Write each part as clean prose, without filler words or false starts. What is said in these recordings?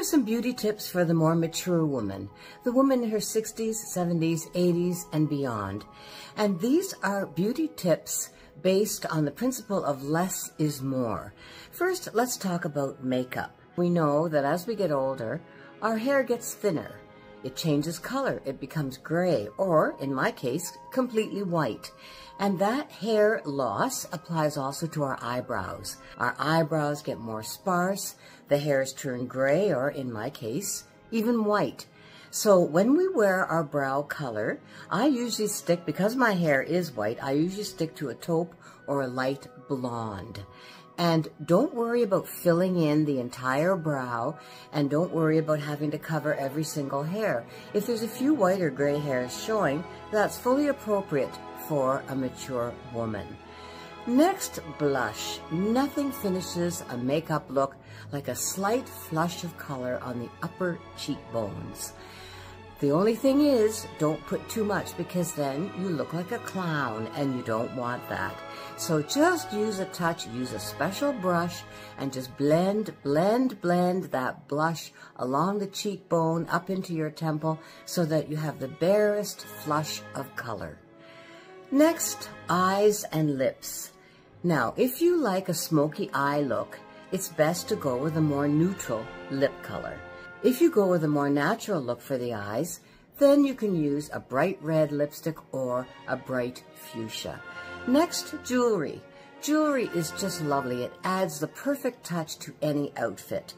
are some beauty tips for the more mature woman, the woman in her 60s, 70s, 80s, and beyond. And these are beauty tips based on the principle of less is more. First, let's talk about makeup. We know that as we get older, our hair gets thinner. It changes color, it becomes gray, or in my case, completely white. And that hair loss applies also to our eyebrows. Our eyebrows get more sparse, the hairs turn gray, or in my case, even white. So when we wear our brow color, I usually stick, because my hair is white, I usually stick to a taupe or a light blonde. And don't worry about filling in the entire brow, and don't worry about having to cover every single hair. If there's a few white or gray hairs showing, that's fully appropriate for a mature woman. Next, blush. Nothing finishes a makeup look like a slight flush of color on the upper cheekbones. The only thing is, don't put too much, because then you look like a clown and you don't want that. So just use a touch, use a special brush, and just blend that blush along the cheekbone up into your temple so that you have the barest flush of color. Next, eyes and lips. Now, if you like a smoky eye look, it's best to go with a more neutral lip color. If you go with a more natural look for the eyes, then you can use a bright red lipstick or a bright fuchsia. Next, jewelry. Jewelry is just lovely. It adds the perfect touch to any outfit.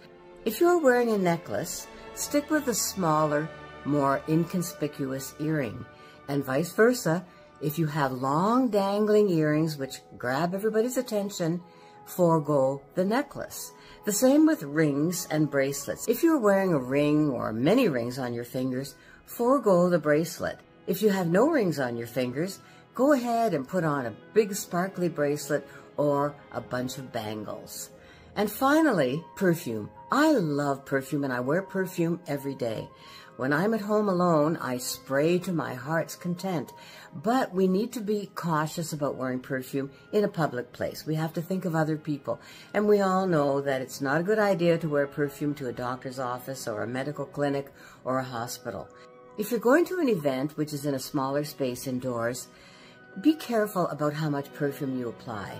If you're wearing a necklace, stick with a smaller, more inconspicuous earring, and vice versa. If you have long dangling earrings which grab everybody's attention, forego the necklace. The same with rings and bracelets. If you're wearing a ring or many rings on your fingers, forego the bracelet. If you have no rings on your fingers, go ahead and put on a big sparkly bracelet or a bunch of bangles. And finally, perfume. I love perfume, and I wear perfume every day. When I'm at home alone, I spray to my heart's content. But we need to be cautious about wearing perfume in a public place. We have to think of other people. And we all know that it's not a good idea to wear perfume to a doctor's office or a medical clinic or a hospital. If you're going to an event which is in a smaller space indoors, be careful about how much perfume you apply.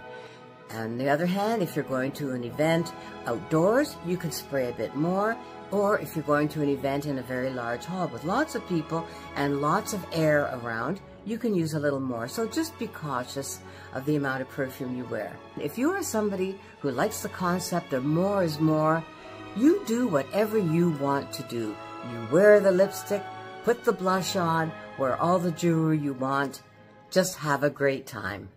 On the other hand, if you're going to an event outdoors, you can spray a bit more. Or if you're going to an event in a very large hall with lots of people and lots of air around, you can use a little more. So just be cautious of the amount of perfume you wear. If you are somebody who likes the concept of more is more, you do whatever you want to do. You wear the lipstick, put the blush on, wear all the jewelry you want. Just have a great time.